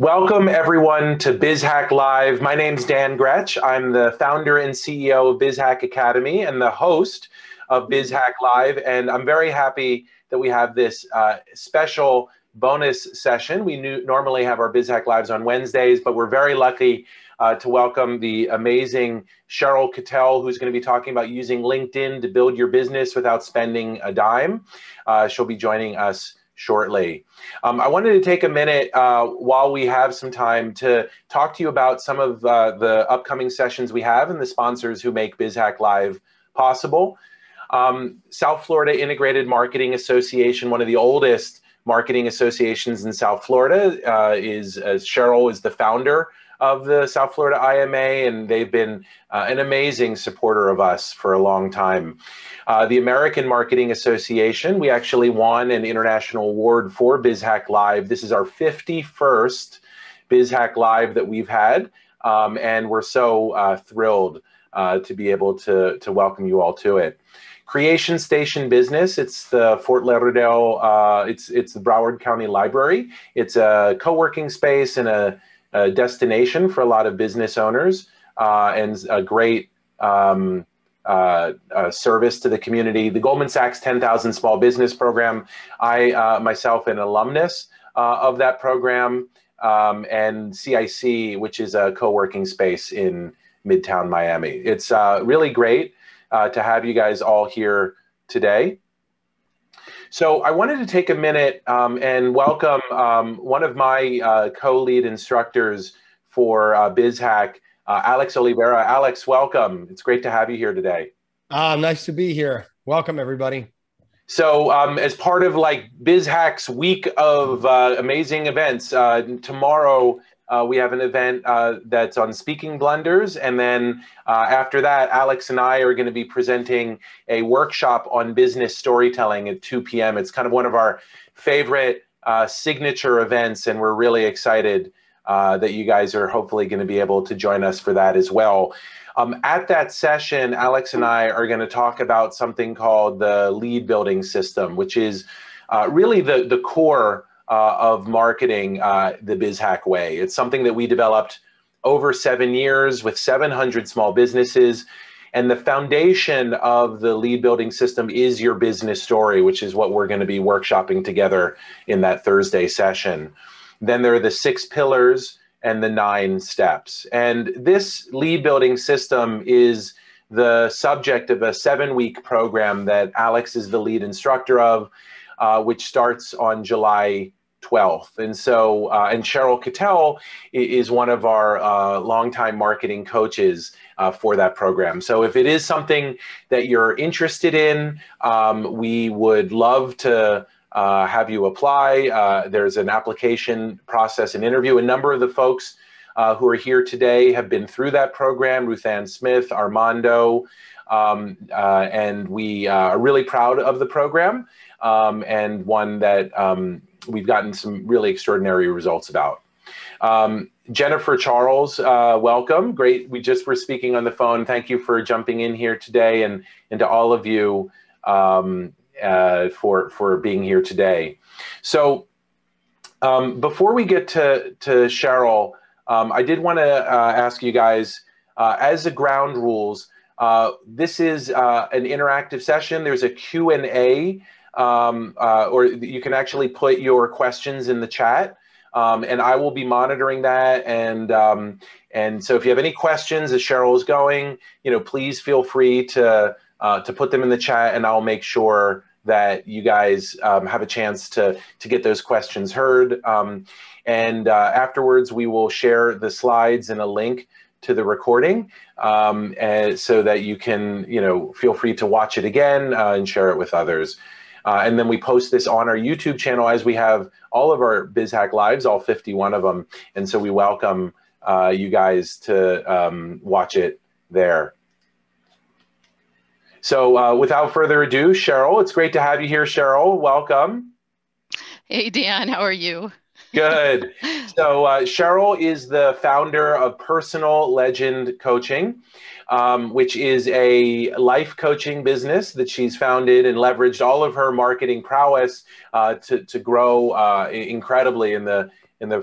Welcome everyone to BizHack Live. My name's Dan Gretsch. I'm the founder and CEO of BizHack Academy and the host of BizHack Live. And I'm very happy that we have this special bonus session. We normally have our BizHack Lives on Wednesdays, but we're very lucky to welcome the amazing Cheryl Cattell, who's going to be talking about using LinkedIn to build your business without spending a dime. She'll be joining us shortly. I wanted to take a minute while we have some time to talk to you about some of the upcoming sessions we have and the sponsors who make BizHack Live possible. South Florida Integrated Marketing Association, one of the oldest marketing associations in South Florida, Cheryl is the founder of the South Florida IMA, and they've been an amazing supporter of us for a long time. The American Marketing Association, we actually won an international award for BizHack Live. This is our 51st BizHack Live that we've had, and we're so thrilled to be able to welcome you all to it. Creation Station Business, it's the Fort Lauderdale, it's the Broward County Library. It's a co-working space and a destination for a lot of business owners and a great service to the community. The Goldman Sachs 10,000 Small Business Program, I myself an alumnus of that program, and CIC, which is a co-working space in Midtown Miami. It's really great to have you guys all here today. So I wanted to take a minute and welcome one of my co-lead instructors for BizHack, Alex Oliveira. Alex, welcome. It's great to have you here today. Nice to be here. Welcome, everybody. So as part of like BizHack's week of amazing events, tomorrow we have an event that's on speaking blunders. And then after that, Alex and I are going to be presenting a workshop on business storytelling at 2 p.m. It's kind of one of our favorite signature events, and we're really excited that you guys are hopefully going to be able to join us for that as well. At that session, Alex and I are going to talk about something called the lead building system, which is really the core of marketing the BizHack way. It's something that we developed over 7 years with 700 small businesses. And the foundation of the lead building system is your business story, which is what we're going to be workshopping together in that Thursday session. Then there are the 6 pillars and the 9 steps. And this lead building system is the subject of a 7-week program that Alex is the lead instructor of, which starts on July 12th. And so, and Cheryl Cattell is one of our longtime marketing coaches for that program. So if it is something that you're interested in, we would love to have you apply. There's an application process and interview. A number of the folks who are here today have been through that program, Ruth Ann Smith, Armando, and we are really proud of the program, and one that we've gotten some really extraordinary results about. Jennifer Charles, welcome. Great. We just were speaking on the phone. Thank you for jumping in here today, and to all of you for being here today. So before we get to Cheryl, I did want to ask you guys, as a ground rules, this is an interactive session. There's a Q&A, or you can actually put your questions in the chat, and I will be monitoring that. And so if you have any questions as Cheryl's going, you know, please feel free to put them in the chat, and I'll make sure that you guys have a chance to get those questions heard. And afterwards, we will share the slides and a link to the recording, and so that you can, you know, feel free to watch it again and share it with others. And then we post this on our YouTube channel, as we have all of our BizHack Lives, all 51 of them. And so we welcome you guys to watch it there. So without further ado, Cheryl, it's great to have you here. Cheryl, welcome. Hey, Dan, how are you? Good. So Cheryl is the founder of Personal Legend Coaching, which is a life coaching business that she's founded and leveraged all of her marketing prowess to grow incredibly in the in the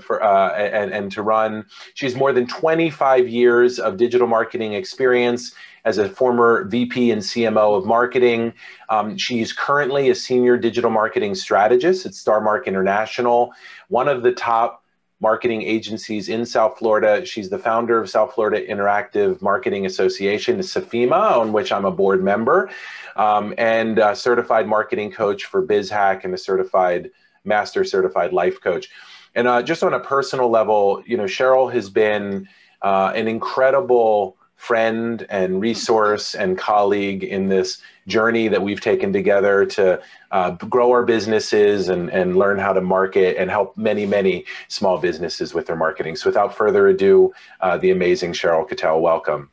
and to run. She's more than 25 years of digital marketing experience as a former VP and CMO of marketing. She's currently a senior digital marketing strategist at Starmark International, one of the top marketing agencies in South Florida. She's the founder of South Florida Interactive Marketing Association, SFIMA, on which I'm a board member, and a certified marketing coach for BizHack and a certified master certified life coach. And just on a personal level, you know, Cheryl has been an incredible friend and resource and colleague in this journey that we've taken together to grow our businesses and learn how to market and help many, many small businesses with their marketing. So without further ado, the amazing Cheryl Cattell, welcome.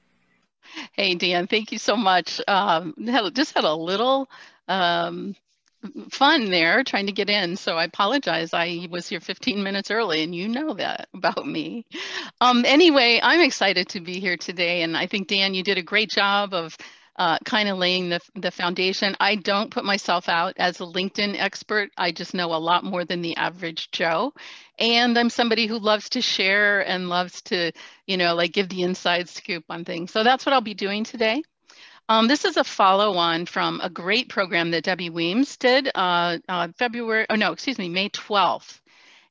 Hey, Dan, thank you so much. Just had a little fun there trying to get in, so I apologize. I was here 15 minutes early, and you know that about me. Anyway, I'm excited to be here today, and I think, Dan, you did a great job of kind of laying the foundation. I don't put myself out as a LinkedIn expert. I just know a lot more than the average Joe, and I'm somebody who loves to share and loves to, you know, like give the inside scoop on things. So that's what I'll be doing today. This is a follow-on from a great program that Debbie Weems did May 12th.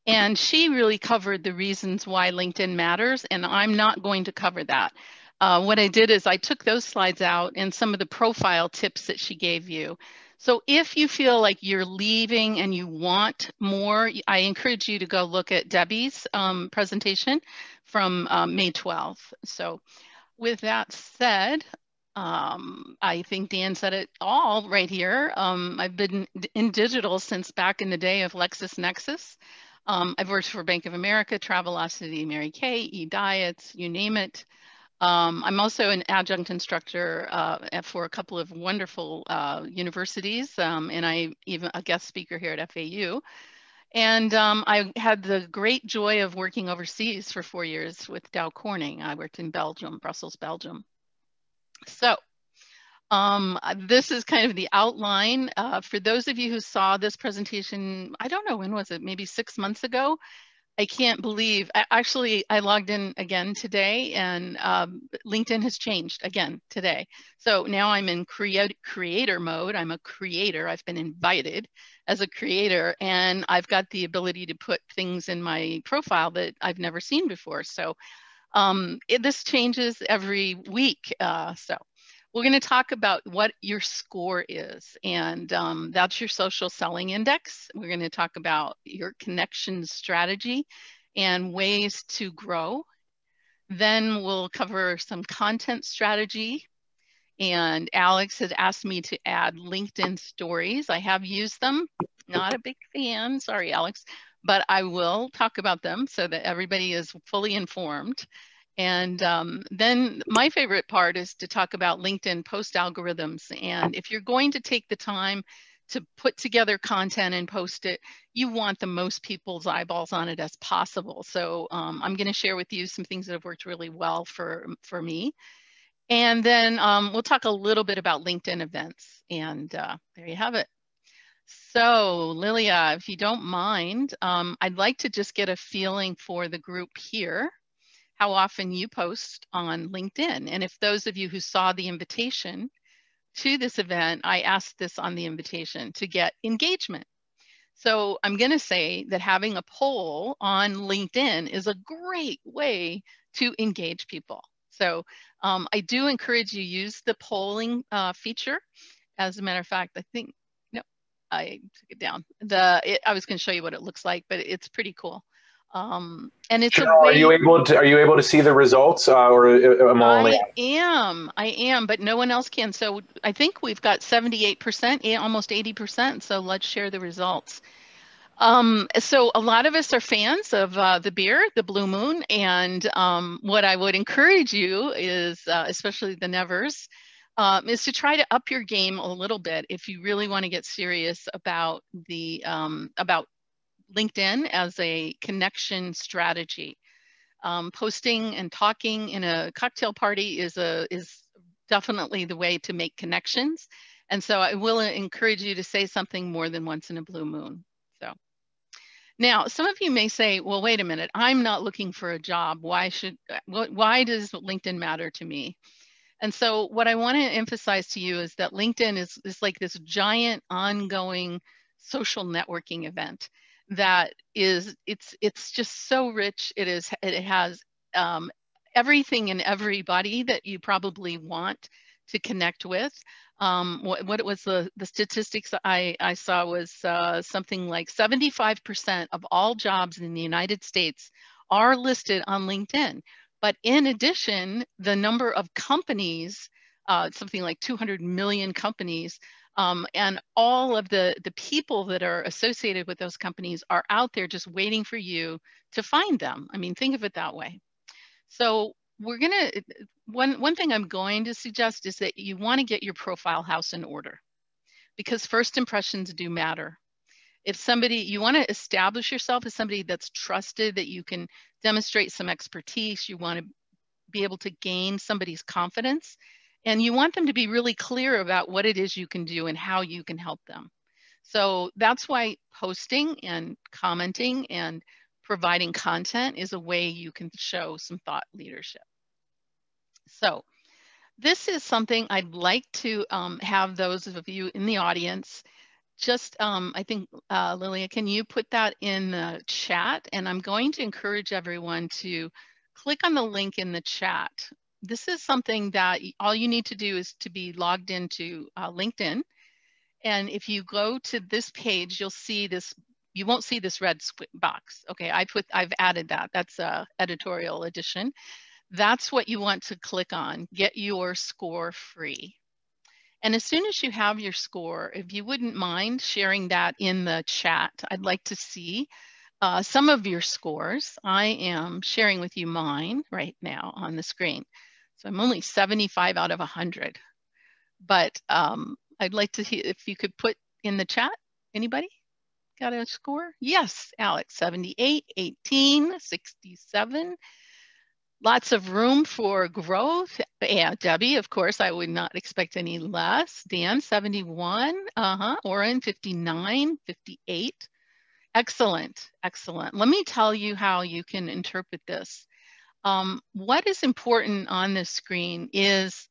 And she really covered the reasons why LinkedIn matters, and I'm not going to cover that. What I did is I took those slides out and some of the profile tips that she gave you. So if you feel like you're leaving and you want more, I encourage you to go look at Debbie's presentation from May 12th. So with that said, I think Dan said it all right here. I've been in digital since back in the day of LexisNexis. I've worked for Bank of America, Travelocity, Mary Kay, E-Diets, you name it. I'm also an adjunct instructor for a couple of wonderful universities, and I'm even a guest speaker here at FAU. And I had the great joy of working overseas for 4 years with Dow Corning. I worked in Belgium, Brussels, Belgium. So this is kind of the outline. For those of you who saw this presentation, I don't know, when was it? Maybe 6 months ago? I can't believe. I logged in again today, and LinkedIn has changed again today. So now I'm in creator mode. I'm a creator. I've been invited as a creator, and I've got the ability to put things in my profile that I've never seen before. So this changes every week. So we're going to talk about what your score is, and that's your social selling index. We're going to talk about your connection strategy and ways to grow. Then we'll cover some content strategy. And Alex had asked me to add LinkedIn stories. I have used them. Not a big fan. Sorry, Alex. But I will talk about them so that everybody is fully informed. And then my favorite part is to talk about LinkedIn post algorithms. And if you're going to take the time to put together content and post it, you want the most people's eyeballs on it as possible. So I'm going to share with you some things that have worked really well for me. And then we'll talk a little bit about LinkedIn events. And there you have it. So Lilia, if you don't mind, I'd like to just get a feeling for the group here, how often you post on LinkedIn. And if those of you who saw the invitation to this event, I asked this on the invitation to get engagement. So I'm going to say that having a poll on LinkedIn is a great way to engage people. So I do encourage you use the polling feature. As a matter of fact, I think I took it down. I was going to show you what it looks like, but it's pretty cool. And it's Cheryl, are you able to see the results? Or am I only? I am, but no one else can. So I think we've got 78%, almost 80%. So let's share the results. So a lot of us are fans of the beer, the Blue Moon, and what I would encourage you is, especially the Nevers, is to try to up your game a little bit if you really want to get serious about the about LinkedIn as a connection strategy. Posting and talking in a cocktail party is definitely the way to make connections. And so I will encourage you to say something more than once in a blue moon. So Now, some of you may say, well, wait a minute, I'm not looking for a job. Why does LinkedIn matter to me? And so what I want to emphasize to you is that LinkedIn is like this giant ongoing social networking event that is, it's just so rich. It has everything and everybody that you probably want to connect with. What was the statistics I saw was something like 75% of all jobs in the United States are listed on LinkedIn. But in addition, the number of companies, something like 200 million companies, and all of the people that are associated with those companies are out there just waiting for you to find them. I mean, think of it that way. So we're gonna, one thing I'm going to suggest is that you want to get your profile house in order, because first impressions do matter. If somebody, you want to establish yourself as somebody that's trusted, that you can demonstrate some expertise, you want to be able to gain somebody's confidence, and you want them to be really clear about what it is you can do and how you can help them. So that's why posting and commenting and providing content is a way you can show some thought leadership. So this is something I'd like to have those of you in the audience just, I think, Lilia, can you put that in the chat? And I'm going to encourage everyone to click on the link in the chat. This is something that all you need to do is to be logged into LinkedIn. And if you go to this page, you'll see this, you won't see this red box. Okay, I've added that. That's an editorial edition. That's what you want to click on, get your score free. And as soon as you have your score, if you wouldn't mind sharing that in the chat, I'd like to see some of your scores. I am sharing with you mine right now on the screen. So I'm only 75 out of 100. But I'd like to see if you could put in the chat, anybody got a score? Yes, Alex, 78, 18, 67. Lots of room for growth. Yeah, Debbie, of course, I would not expect any less. Dan, 71. Oren, 59, 58. Excellent, excellent. Let me tell you how you can interpret this. What is important on this screen is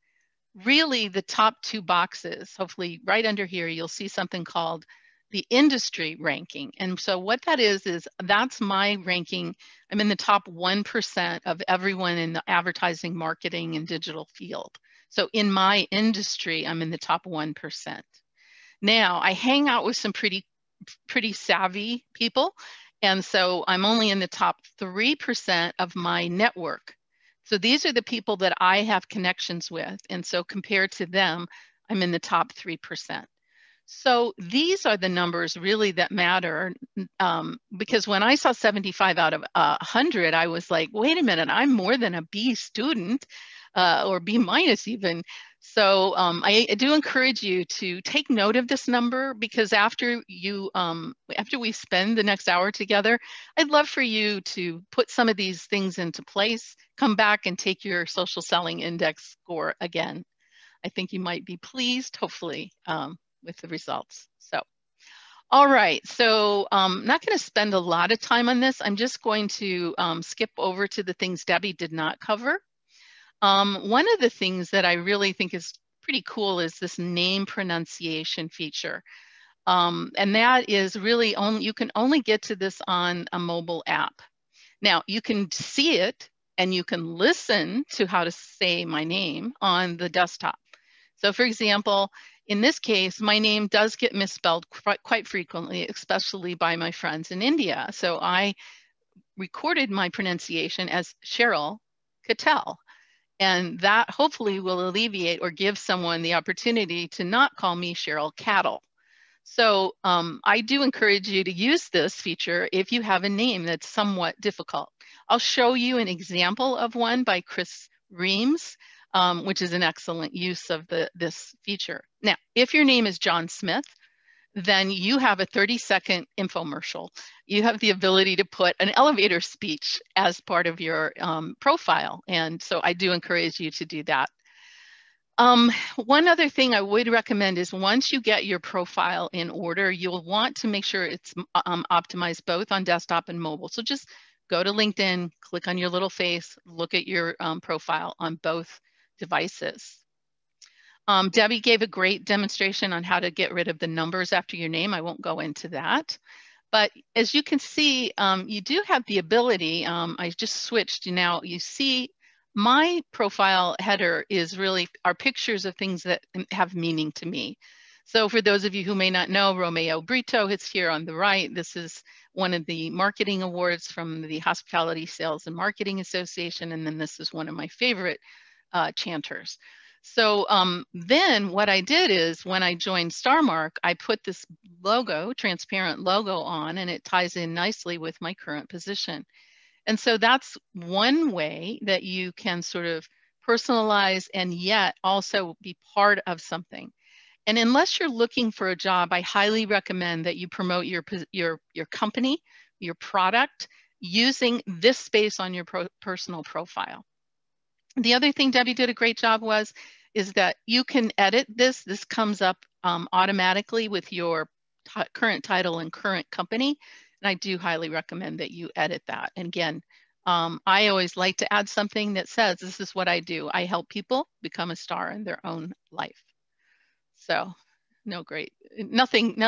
really the top two boxes. Hopefully right under here, you'll see something called the industry ranking. And so what that is that's my ranking. I'm in the top 1% of everyone in the advertising, marketing, and digital field. So in my industry, I'm in the top 1%. Now, I hang out with some pretty savvy people. And so I'm only in the top 3% of my network. So these are the people that I have connections with. And so compared to them, I'm in the top 3%. So these are the numbers really that matter, because when I saw 75 out of 100, I was like, wait a minute, I'm more than a B student or B minus even. So I do encourage you to take note of this number, because after you, after we spend the next hour together, I'd love for you to put some of these things into place, come back and take your social selling index score again. I think you might be pleased, hopefully, with the results. So, all right, so I'm not going to spend a lot of time on this. I'm just going to skip over to the things Debbie did not cover. One of the things that I really think is pretty cool is this name pronunciation feature. And that is really only, you can only get to this on a mobile app. Now, you can see it and you can listen to how to say my name on the desktop. So for example, in this case, my name does get misspelled quite frequently, especially by my friends in India. So I recorded my pronunciation as Cheryl Cattell. And that hopefully will alleviate or give someone the opportunity to not call me Cheryl Cattell. So I do encourage you to use this feature if you have a name that's somewhat difficult. I'll show you an example of one by Chris Reams, which is an excellent use of this feature. Now, if your name is John Smith, then you have a 30-second infomercial. You have the ability to put an elevator speech as part of your profile. And so I do encourage you to do that. One other thing I would recommend is once you get your profile in order, you'll want to make sure it's optimized both on desktop and mobile. So just go to LinkedIn, click on your little face, look at your profile on both devices. Debbie gave a great demonstration on how to get rid of the numbers after your name. I won't go into that. But as you can see, you do have the ability, I just switched now, you see my profile header is really our pictures of things that have meaning to me. So for those of you who may not know, Romeo Brito is here on the right. This is one of the marketing awards from the Hospitality Sales and Marketing Association. And then this is one of my favorite chanters. So then what I did is when I joined Starmark, I put this logo, transparent logo on, and it ties in nicely with my current position. And so that's one way that you can sort of personalize and yet also be part of something. And unless you're looking for a job, I highly recommend that you promote your company, your product, using this space on your personal profile. The other thing Debbie did a great job is that you can edit this. This comes up automatically with your current title and current company. And I do highly recommend that you edit that. And again, I always like to add something that says, this is what I do. I help people become a star in their own life. So nothing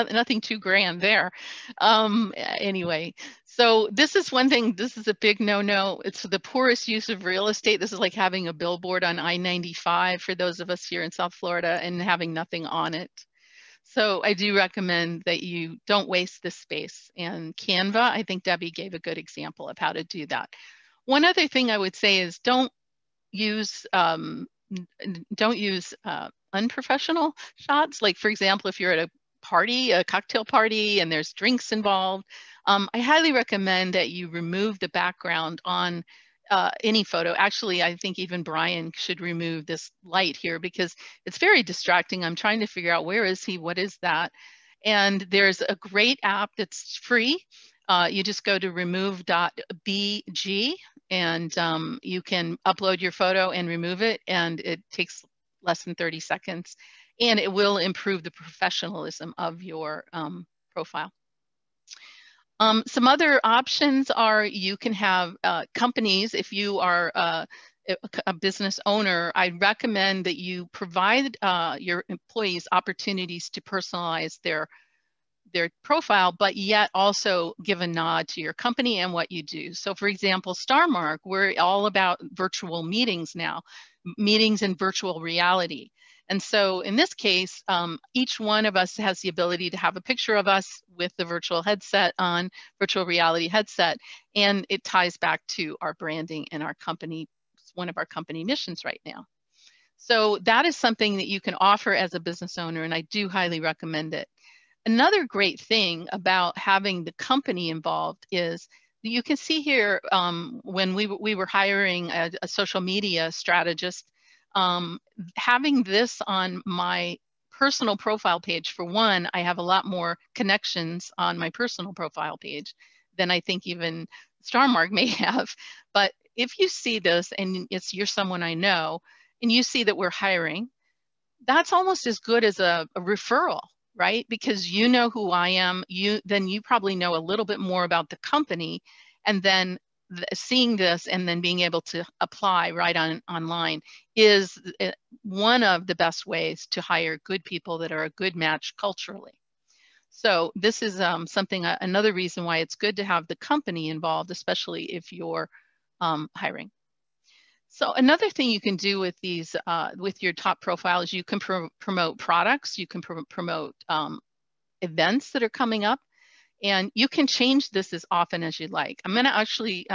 too grand there. Anyway, so this is one thing, this is a big no-no. It's the poorest use of real estate. This is like having a billboard on I-95 for those of us here in South Florida and having nothing on it. So I do recommend that you don't waste this space. And Canva, I think Debbie gave a good example of how to do that. One other thing I would say is don't use unprofessional shots. Like for example, if you're at a party, a cocktail party, and there's drinks involved, I highly recommend that you remove the background on any photo. Actually, I think even Brian should remove this light here because it's very distracting. I'm trying to figure out where is he, what is that? And there's a great app that's free. You just go to remove.bg and you can upload your photo and remove it, and it takes less than 30 seconds and it will improve the professionalism of your profile. Some other options are you can have companies. If you are a business owner, I recommend that you provide your employees opportunities to personalize their profile, but yet also give a nod to your company and what you do. So for example, Starmark, we're all about virtual meetings now, meetings in virtual reality. And so in this case, each one of us has the ability to have a picture of us with the virtual headset on, virtual reality headset, and it ties back to our branding and our company. It's one of our company missions right now. So that is something that you can offer as a business owner, and I do highly recommend it. Another great thing about having the company involved is that you can see here when we were hiring a social media strategist, having this on my personal profile page, for one, I have a lot more connections on my personal profile page than I think even Starmark may have. But if you see this and it's you're someone I know, and you see that we're hiring, that's almost as good as a referral, right? Because you know who I am, then you probably know a little bit more about the company, and then seeing this and then being able to apply right online is one of the best ways to hire good people that are a good match culturally. So this is another reason why it's good to have the company involved, especially if you're hiring. So another thing you can do with these, with your top profile is you can promote products, you can promote events that are coming up, and you can change this as often as you like. I'm gonna actually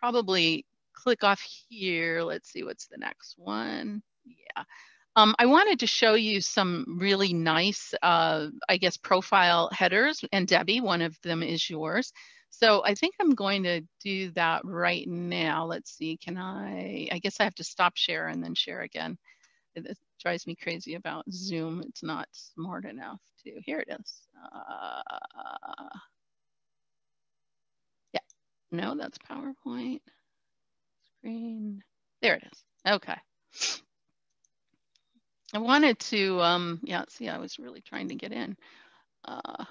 probably click off here. Let's see what's the next one. Yeah, I wanted to show you some really nice, I guess, profile headers, and Debbie, one of them is yours. So I think I'm going to do that right now. Let's see, I guess I have to stop share and then share again. It drives me crazy about Zoom. It's not smart enough to, here it is. Yeah, no, that's PowerPoint. Screen, there it is, okay. I wanted to, yeah, see, I was really trying to get in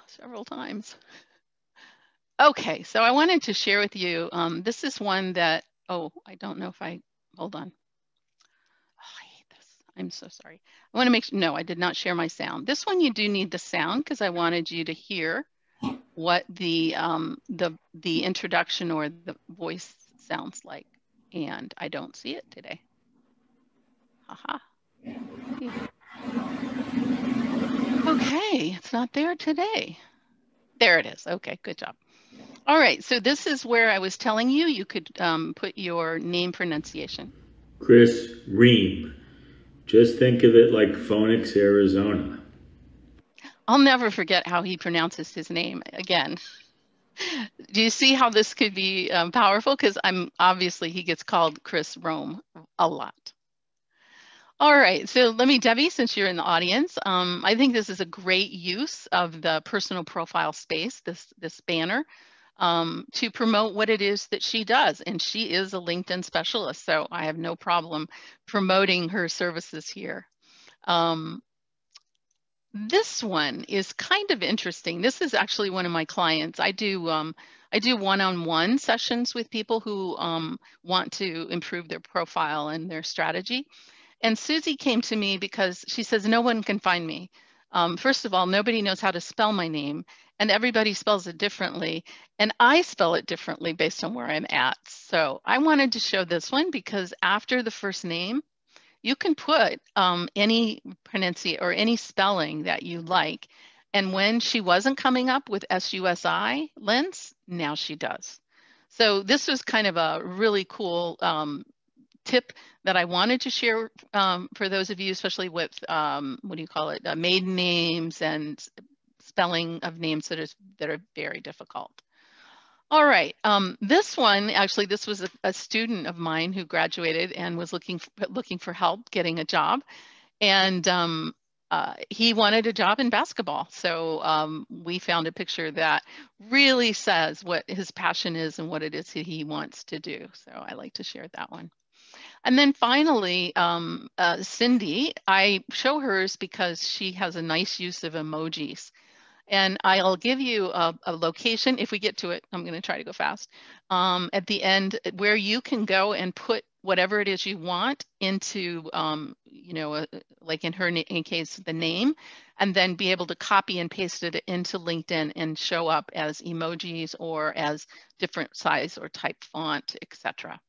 several times. Okay, so I wanted to share with you, this is one that, oh, I don't know if I, hold on. Oh, I hate this, I'm so sorry. I wanna make sure, no, I did not share my sound. This one you do need the sound because I wanted you to hear what the introduction or the voice sounds like. And I don't see it today. Haha. Okay, it's not there today. There it is, okay, good job. All right, so this is where I was telling you, you could put your name pronunciation. Chris Reams. Just think of it like Phoenix, Arizona. I'll never forget how he pronounces his name again. Do you see how this could be powerful? Because I'm obviously he gets called Chris Rome a lot. All right, so let me, Debbie, since you're in the audience, I think this is a great use of the personal profile space, this banner, to promote what it is that she does. And she is a LinkedIn specialist, so I have no problem promoting her services here. This one is kind of interesting. This is actually one of my clients. I do one-on-one sessions with people who want to improve their profile and their strategy. And Susie came to me because she says, no one can find me. First of all, nobody knows how to spell my name and everybody spells it differently. And I spell it differently based on where I'm at. So I wanted to show this one because after the first name, you can put any pronunciation or any spelling that you like. And when she wasn't coming up with S-U-S-I, Lens, now she does. So this was kind of a really cool tip that I wanted to share for those of you, especially with, what do you call it, maiden names and spelling of names that are very difficult. All right, this one, actually, this was a student of mine who graduated and was looking for help getting a job. And he wanted a job in basketball. So we found a picture that really says what his passion is and what it is he wants to do. So I like to share that one. And then finally, Cindy, I show hers because she has a nice use of emojis. And I'll give you a location, if we get to it, I'm gonna try to go fast, at the end where you can go and put whatever it is you want into, you know, like in her case, the name, and then be able to copy and paste it into LinkedIn and show up as emojis or as different size or type font, etc.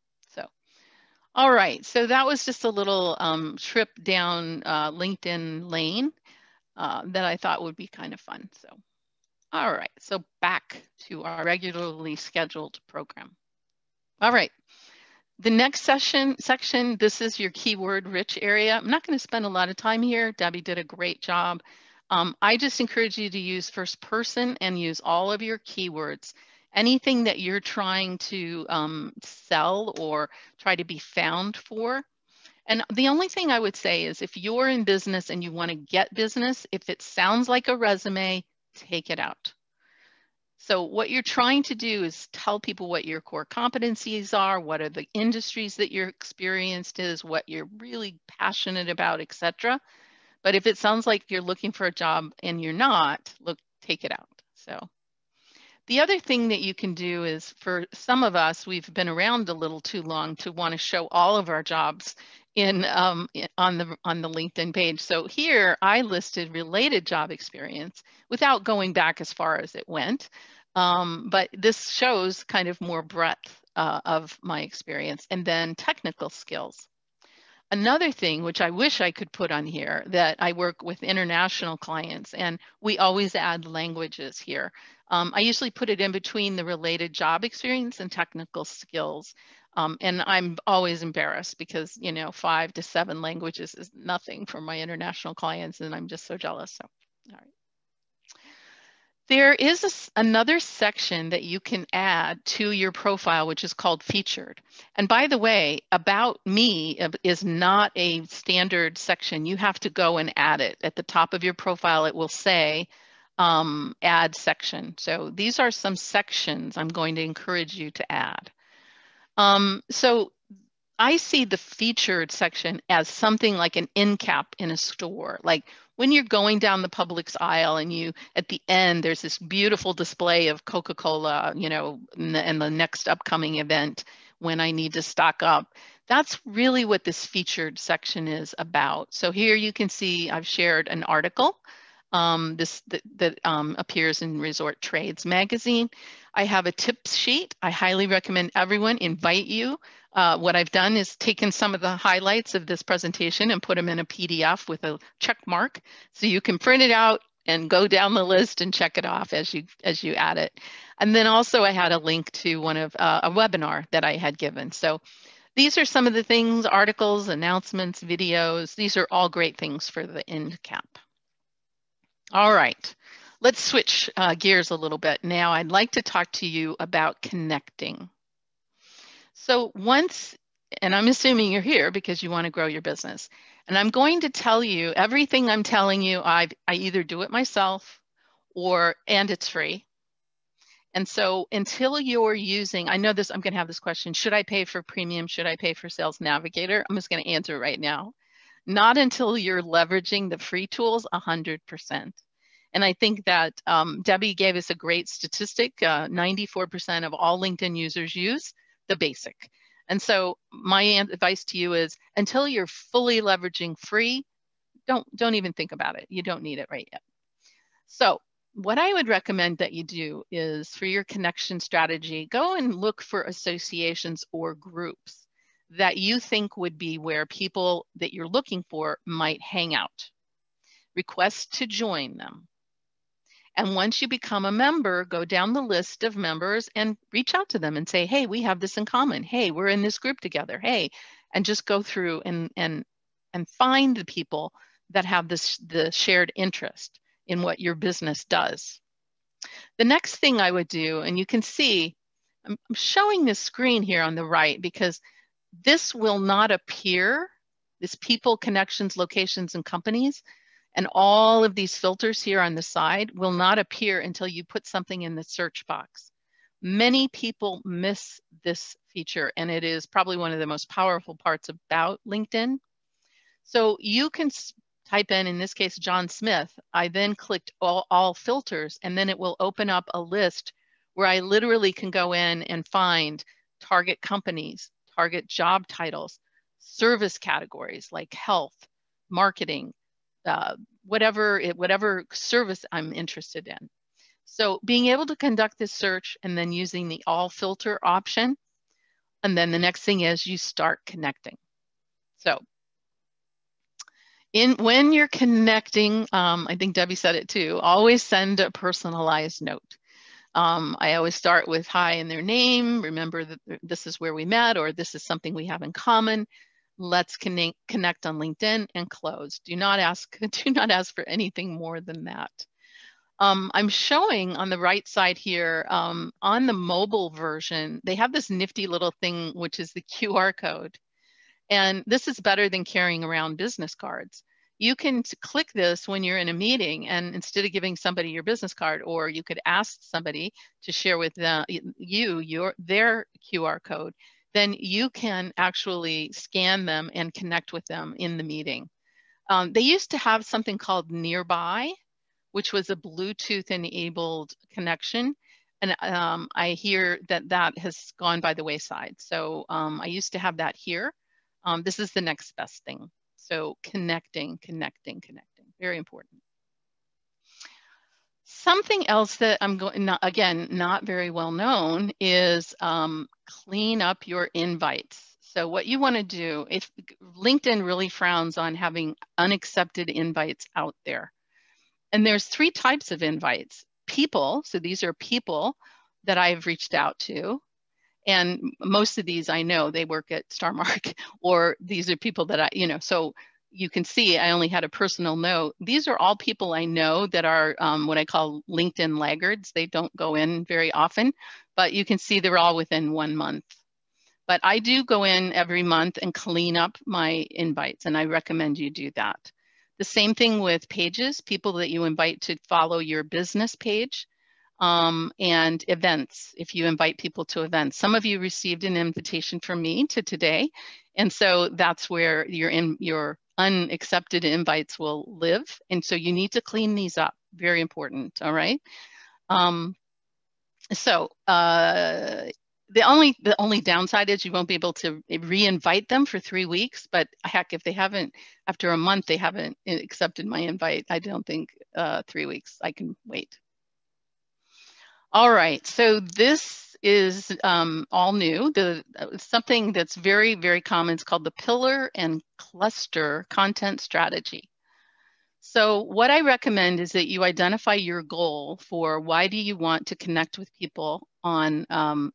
All right, so that was just a little trip down LinkedIn lane that I thought would be kind of fun. So, all right, so back to our regularly scheduled program. All right, the next section, this is your keyword rich area. I'm not gonna spend a lot of time here. Debbie did a great job. I just encourage you to use first person and use all of your keywords. Anything that you're trying to sell or try to be found for. And the only thing I would say is if you're in business and you want to get business, if it sounds like a resume, take it out. So what you're trying to do is tell people what your core competencies are, what are the industries that you're experienced is, what you're really passionate about, etc. But if it sounds like you're looking for a job and you're not, take it out. So. The other thing that you can do is for some of us, we've been around a little too long to want to show all of our jobs in on the LinkedIn page. So here I listed related job experience without going back as far as it went. But this shows kind of more breadth of my experience and then technical skills. Another thing, which I wish I could put on here, that I work with international clients and we always add languages here. I usually put it in between the related job experience and technical skills. And I'm always embarrassed because, you know, 5 to 7 languages is nothing for my international clients and I'm just so jealous, so, all right. There is another section that you can add to your profile, which is called featured. And by the way, about me is not a standard section. You have to go and add it. At the top of your profile, it will say add section. So these are some sections I'm going to encourage you to add. So I see the featured section as something like an end cap in a store. Like when you're going down the Publix aisle and you, at the end, there's this beautiful display of Coca-Cola, you know, and the next upcoming event when I need to stock up. That's really what this featured section is about. So here you can see I've shared an article that appears in Resort Trades magazine. I have a tips sheet. I highly recommend everyone invite you. What I've done is taken some of the highlights of this presentation and put them in a PDF with a check mark, so you can print it out and go down the list and check it off as you add it. And then also I had a link to one of a webinar that I had given. So these are some of the things: articles, announcements, videos. These are all great things for the end cap. All right, let's switch gears a little bit. Now I'd like to talk to you about connecting. So once, and I'm assuming you're here because you want to grow your business, and I'm going to tell you everything I'm telling you, I either do it myself or, and it's free. And so until you're using, I know this, I'm going to have this question, should I pay for Premium? Should I pay for Sales Navigator? I'm just going to answer right now. Not until you're leveraging the free tools 100%. And I think that Debbie gave us a great statistic, 94% of all LinkedIn users use the basic. And so my advice to you is, until you're fully leveraging free, don't even think about it. You don't need it right yet. So what I would recommend that you do is, for your connection strategy, go and look for associations or groups that you think would be where people that you're looking for might hang out. Request to join them. And once you become a member, go down the list of members and reach out to them and say, hey, we have this in common. Hey, we're in this group together. Hey, and just go through and find the people that have the shared interest in what your business does. The next thing I would do, and you can see, I'm showing this screen here on the right because this will not appear, this people, connections, locations, and companies, and all of these filters here on the side will not appear until you put something in the search box. Many people miss this feature, and it is probably one of the most powerful parts about LinkedIn. So you can type in this case, John Smith. I then clicked all filters, and then it will open up a list where I literally can go in and find target companies, target job titles, service categories like health, marketing, whatever service I'm interested in. So being able to conduct this search and then using the all filter option. And then the next thing is you start connecting. So when you're connecting, I think Debbie said it too, always send a personalized note. I always start with hi and their name. Remember that this is where we met, or this is something we have in common. Let's connect on LinkedIn and close. Do not ask for anything more than that. I'm showing on the right side here, on the mobile version, they have this nifty little thing, which is the QR code. And this is better than carrying around business cards. You can click this when you're in a meeting, and instead of giving somebody your business card, or you could ask somebody to share with their QR code, then you can actually scan them and connect with them in the meeting. They used to have something called Nearby, which was a Bluetooth enabled connection. And I hear that that has gone by the wayside. So I used to have that here. This is the next best thing. So connecting, very important. Something else that I'm going, again, not very well known, is clean up your invites. So what you want to do, if LinkedIn really frowns on having unaccepted invites out there. And there's three types of invites. People, so these are people that I've reached out to. And most of these, I know they work at Starmark, or these are people that I, you know, so you can see I only had a personal note. These are all people I know that are what I call LinkedIn laggards. They don't go in very often, but you can see they're all within 1 month. But I do go in every month and clean up my invites, and I recommend you do that. The same thing with pages, people that you invite to follow your business page. And events, if you invite people to events. Some of you received an invitation from me to today, And so that's where your unaccepted invites will live. And so you need to clean these up. Very important, all right? The only downside is you won't be able to re-invite them for 3 weeks, but heck, if they haven't, after a month, they haven't accepted my invite, I don't think 3 weeks, I can wait. All right, so this is all new. Something that's very, very common is called the pillar and cluster content strategy. So what I recommend is that you identify your goal for why do you want to connect with people on on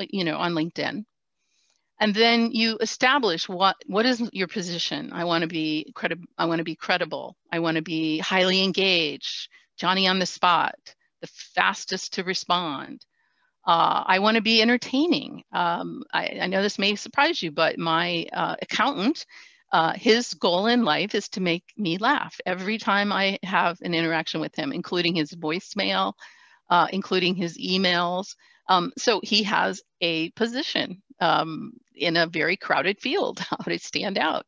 LinkedIn. And then you establish what is your position. I want to be credible. I want to be highly engaged, Johnny on the spot, the fastest to respond. I want to be entertaining. I know this may surprise you, but my accountant, his goal in life is to make me laugh every time I have an interaction with him, including his voicemail, including his emails. So he has a position in a very crowded field, how to stand out.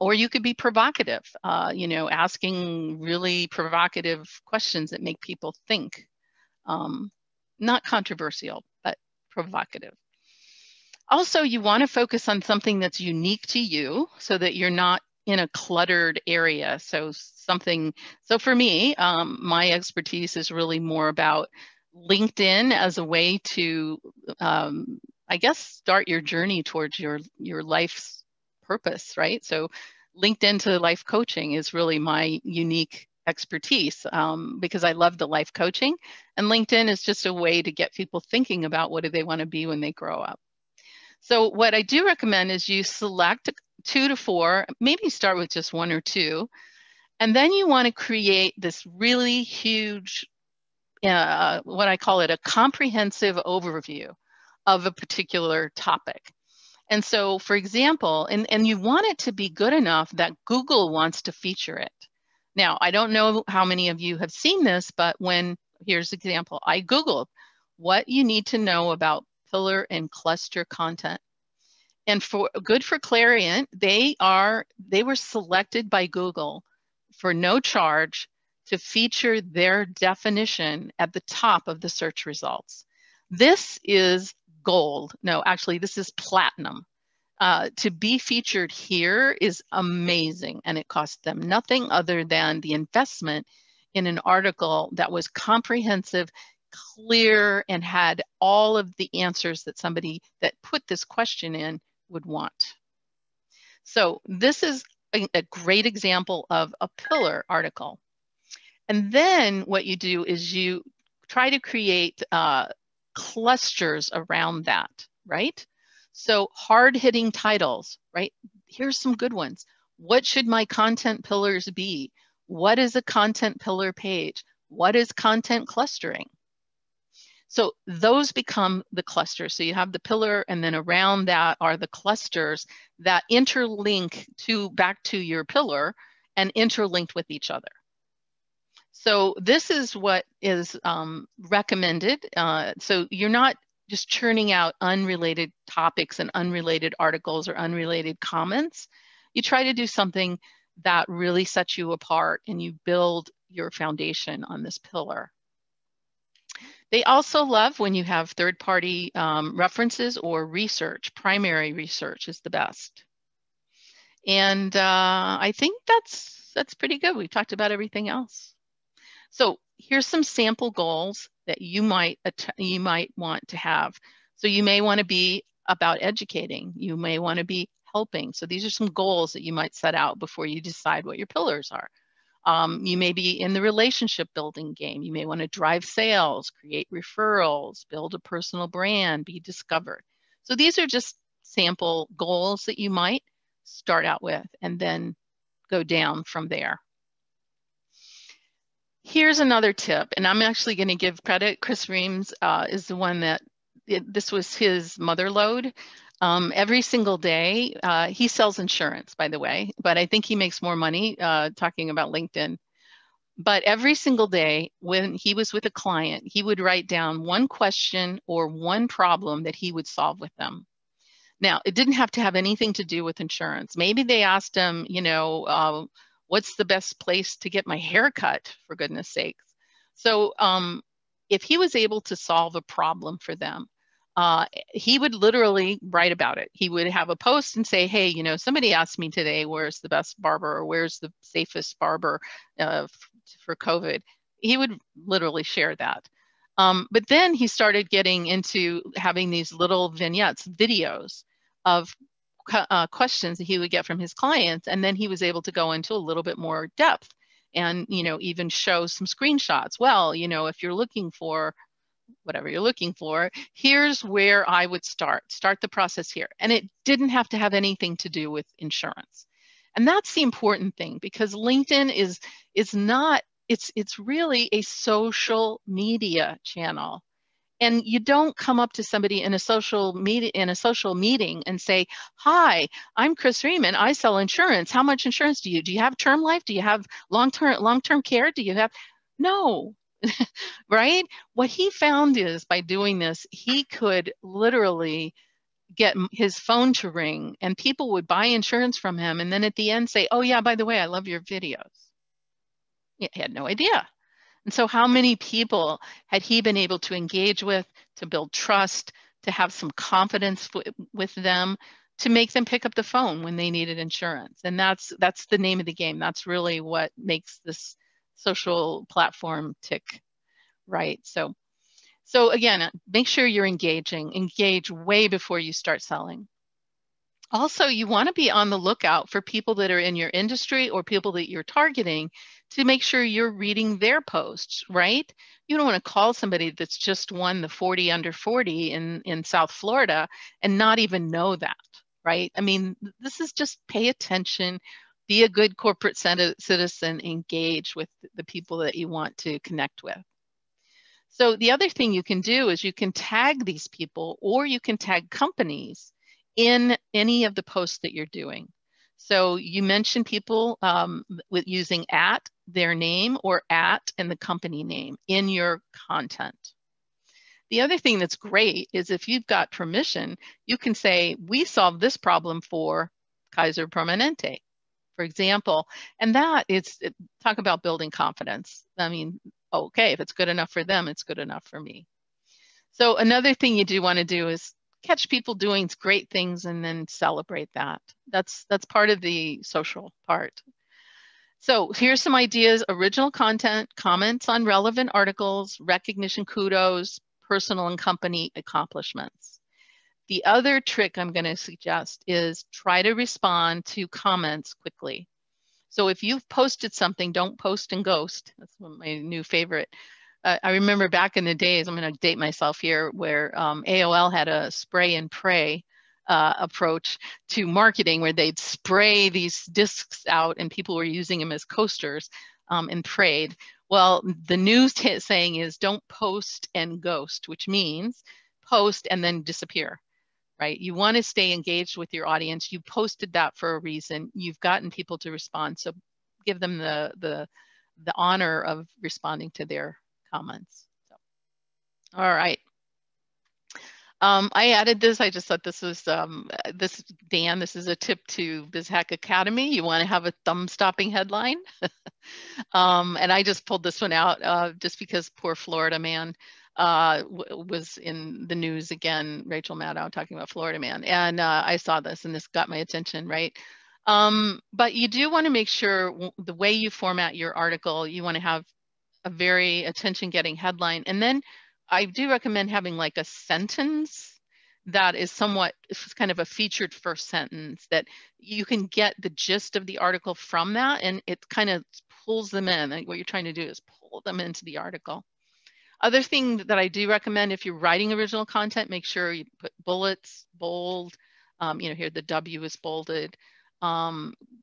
Or you could be provocative, asking really provocative questions that make people think. Not controversial, but provocative. Also, you want to focus on something that's unique to you so that you're not in a cluttered area. So for me, my expertise is really more about LinkedIn as a way to, start your journey towards your life's purpose, right? So LinkedIn to life coaching is really my unique expertise because I love the life coaching. And LinkedIn is just a way to get people thinking about what do they want to be when they grow up. So what I do recommend is you select 2 to 4, maybe start with just 1 or 2, and then you want to create this really huge, what I call it, a comprehensive overview of a particular topic. And so, for example, and you want it to be good enough that Google wants to feature it. Now, I don't know how many of you have seen this, but here's an example, I Googled what you need to know about pillar and cluster content. And for Clariant, they were selected by Google for no charge to feature their definition at the top of the search results. This is gold. No, actually, this is platinum. To be featured here is amazing, and it cost them nothing other than the investment in an article that was comprehensive, clear, and had all of the answers that somebody that put this question in would want. So this is a great example of a pillar article. And then what you do is you try to create clusters around that, right? So hard-hitting titles, right? Here's some good ones. What should my content pillars be? What is a content pillar page? What is content clustering? So those become the clusters. So you have the pillar, and then around that are the clusters that interlink back to your pillar and interlinked with each other. So this is what is recommended. So you're not just churning out unrelated topics and unrelated articles or unrelated comments. You try to do something that really sets you apart, and you build your foundation on this pillar. They also love when you have third-party references or research. Primary research is the best. And I think that's pretty good. We've talked about everything else. So here's some sample goals that you might want to have. So you may want to be about educating. You may want to be helping. So these are some goals that you might set out before you decide what your pillars are. You may be in the relationship building game. You may want to drive sales, create referrals, build a personal brand, be discovered. So these are just sample goals that you might start out with and then go down from there. Here's another tip, and I'm actually going to give credit. Chris Reams is the one this was his mother lode. Every single day, he sells insurance, by the way, but I think he makes more money talking about LinkedIn. But every single day when he was with a client, he would write down one question or one problem that he would solve with them. Now, it didn't have to have anything to do with insurance. Maybe they asked him, you know, what's the best place to get my hair cut, for goodness sakes. So if he was able to solve a problem for them, he would literally write about it. He would have a post and say, hey, you know, somebody asked me today, where's the best barber or where's the safest barber for COVID? He would literally share that. But then he started getting into having these little vignettes, videos of questions that he would get from his clients. And then he was able to go into a little bit more depth and, you know, even show some screenshots. Well, you know, if you're looking for whatever you're looking for, here's where I would start the process here. And it didn't have to have anything to do with insurance. And that's the important thing, because LinkedIn is not, it's really a social media channel. And you don't come up to somebody in a social media, in a social meeting and say, hi, I'm Chris Riemann, I sell insurance. How much insurance do you? Do you have term life? Do you have long-term care? Do you have, no. Right? What he found is by doing this, he could literally get his phone to ring and people would buy insurance from him. And then at the end say, oh yeah, by the way, I love your videos. He had no idea. And so how many people had he been able to engage with, to build trust, to have some confidence with them, to make them pick up the phone when they needed insurance? And that's the name of the game. That's really what makes this social platform tick, right? So again, make sure you're engaging. Engage way before you start selling. Also, you want to be on the lookout for people that are in your industry or people that you're targeting to make sure you're reading their posts, right? You don't want to call somebody that's just won the 40 under 40 in South Florida and not even know that, right? I mean, this is just pay attention. Be a good corporate citizen, engage with the people that you want to connect with. So the other thing you can do is you can tag these people or you can tag companies in any of the posts that you're doing. So you mention people with using at their name or at and the company name in your content. The other thing that's great is if you've got permission, you can say, we solved this problem for Kaiser Permanente, for example, and that is, talk about building confidence. I mean, okay, if it's good enough for them, it's good enough for me. So another thing you do want to do is catch people doing great things and then celebrate that. That's part of the social part. So here's some ideas: original content, comments on relevant articles, recognition, kudos, personal and company accomplishments. The other trick I'm going to suggest is try to respond to comments quickly. So if you've posted something, don't post and ghost. That's my new favorite. I remember back in the days, I'm going to date myself here, where AOL had a spray and pray approach to marketing, where they'd spray these discs out and people were using them as coasters and prayed. Well, the new saying is don't post and ghost, which means post and then disappear. Right? You want to stay engaged with your audience. You posted that for a reason. You've gotten people to respond. So give them the honor of responding to their comments. So, all right. I added this. I just thought this was, Dan, this is a tip to BizHack Academy. You want to have a thumb-stopping headline. And I just pulled this one out just because poor Florida man was in the news again, Rachel Maddow talking about Florida man. And I saw this and this got my attention, right? But you do want to make sure the way you format your article, you want to have a very attention-getting headline. And then I do recommend having like a sentence that is somewhat, it's kind of a featured first sentence that you can get the gist of the article from that. And it kind of pulls them in. Like what you're trying to do is pull them into the article. Other thing that I do recommend, if you're writing original content, make sure you put bullets, bold, you know, here the W is bolded.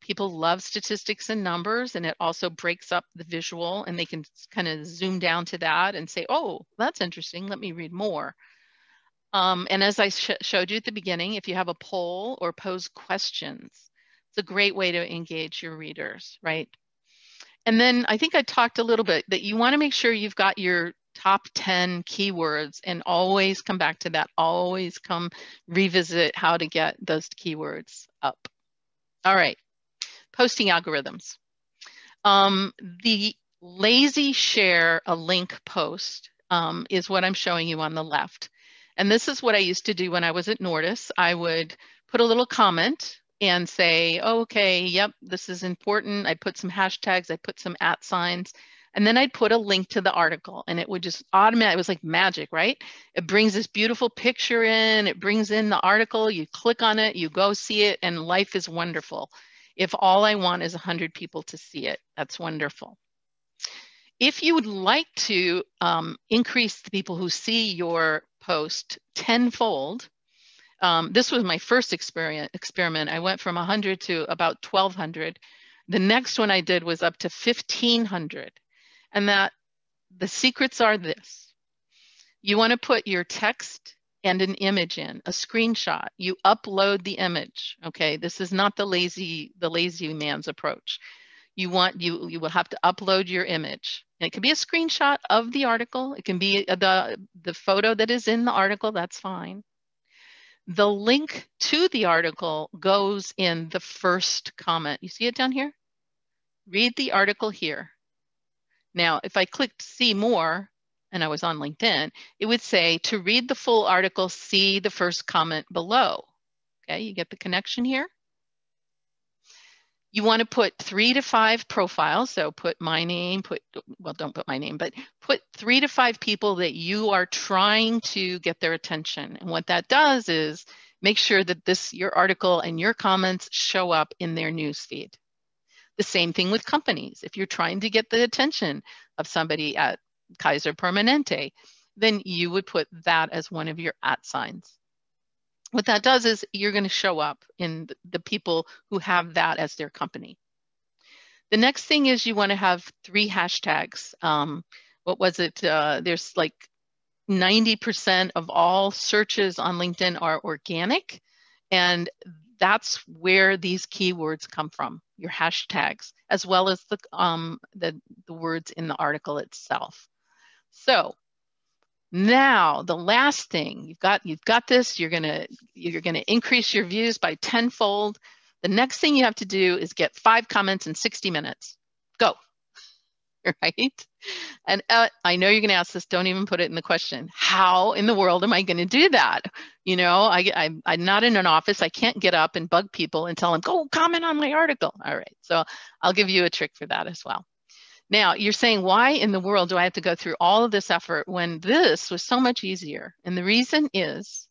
People love statistics and numbers, and it also breaks up the visual and they can kind of zoom down to that and say, oh, that's interesting, let me read more. And as I showed you at the beginning, if you have a poll or pose questions, it's a great way to engage your readers, right? And then I think I talked a little bit that you want to make sure you've got your top 10 keywords, and always come back to that, always come revisit how to get those keywords up. All right, posting algorithms. The lazy share a link post is what I'm showing you on the left. And this is what I used to do when I was at Nortis. I would put a little comment and say, oh, okay, yep, this is important. I'd put some hashtags, I'd put some @ signs, and then I'd put a link to the article, and it would just automatically, it was like magic, right? It brings this beautiful picture in, it brings in the article, you click on it, you go see it, and life is wonderful. If all I want is 100 people to see it, that's wonderful. If you would like to increase the people who see your post tenfold, this was my first experiment. I went from 100 to about 1,200. The next one I did was up to 1,500. And that the secrets are this. You want to put your text and an image in, a screenshot. You upload the image, okay? This is not the lazy man's approach. You will have to upload your image. And it can be a screenshot of the article. It can be the photo that is in the article, that's fine. The link to the article goes in the first comment. You see it down here? Read the article here. Now, if I clicked see more, and I was on LinkedIn, it would say to read the full article, see the first comment below. Okay, you get the connection here? You want to put 3 to 5 profiles, so put my name, well, don't put my name, but put 3 to 5 people that you are trying to get their attention. And what that does is make sure that your article and your comments show up in their newsfeed. The same thing with companies. If you're trying to get the attention of somebody at Kaiser Permanente, then you would put that as one of your @ signs. What that does is you're going to show up in the people who have that as their company. The next thing is you want to have 3 hashtags. What was it? There's like 90% of all searches on LinkedIn are organic. And that's where these keywords come from, your hashtags, as well as the words in the article itself. So now, the last thing, you've got this, you're gonna increase your views by tenfold. The next thing you have to do is get 5 comments in 60 minutes. Go, right? And I know you're gonna ask this, don't even put it in the question. How in the world am I gonna do that? You know, I'm not in an office, I can't get up and bug people and tell them, go comment on my article. All right, so I'll give you a trick for that as well. Now, you're saying, why in the world do I have to go through all of this effort when this was so much easier? And the reason is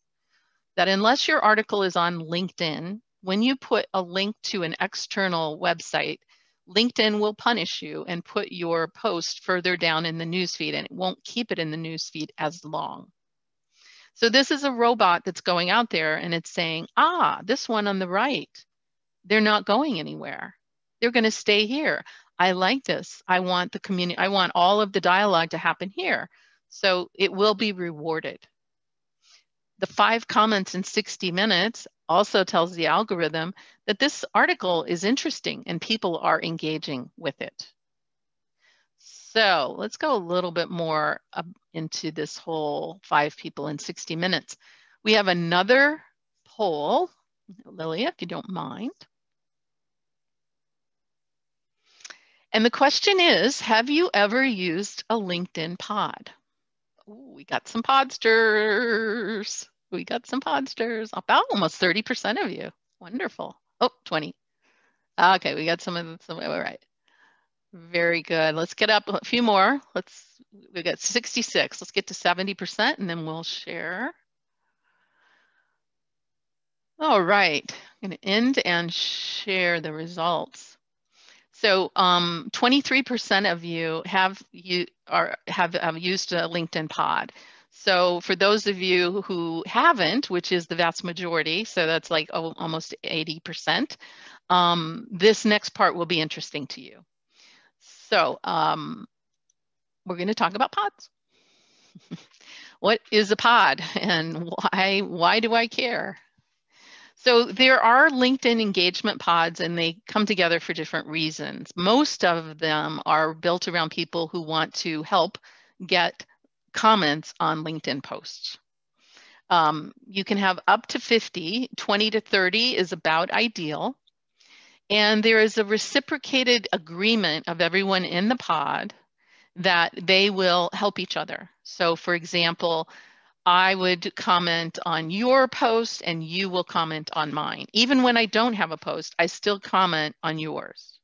that unless your article is on LinkedIn, when you put a link to an external website, LinkedIn will punish you and put your post further down in the newsfeed, and it won't keep it in the newsfeed as long. So this is a robot that's going out there and it's saying, ah, this one on the right, they're not going anywhere. They're going to stay here. I like this. I want the community. I want all of the dialogue to happen here. So it will be rewarded. The 5 comments in 60 minutes also tells the algorithm that this article is interesting and people are engaging with it. So let's go a little bit more into this whole 5 people in 60 minutes. We have another poll. Lilia, if you don't mind. And the question is, have you ever used a LinkedIn pod? Ooh, we got some podsters. We got some podsters. About almost 30% of you. Wonderful. Oh, 20. Okay, we got some of them. All right. Very good. Let's get up a few more. We got 66. Let's get to 70% and then we'll share. All right. I'm going to end and share the results. So 23% of you have used a LinkedIn pod. So for those of you who haven't, which is the vast majority, so that's like almost 80%, this next part will be interesting to you. So we're going to talk about pods. What is a pod and why do I care? So there are LinkedIn engagement pods and they come together for different reasons. Most of them are built around people who want to help get comments on LinkedIn posts. You can have up to 50, 20 to 30 is about ideal. And there is a reciprocated agreement of everyone in the pod that they will help each other. So for example, I would comment on your post and you will comment on mine. Even when I don't have a post, I still comment on yours.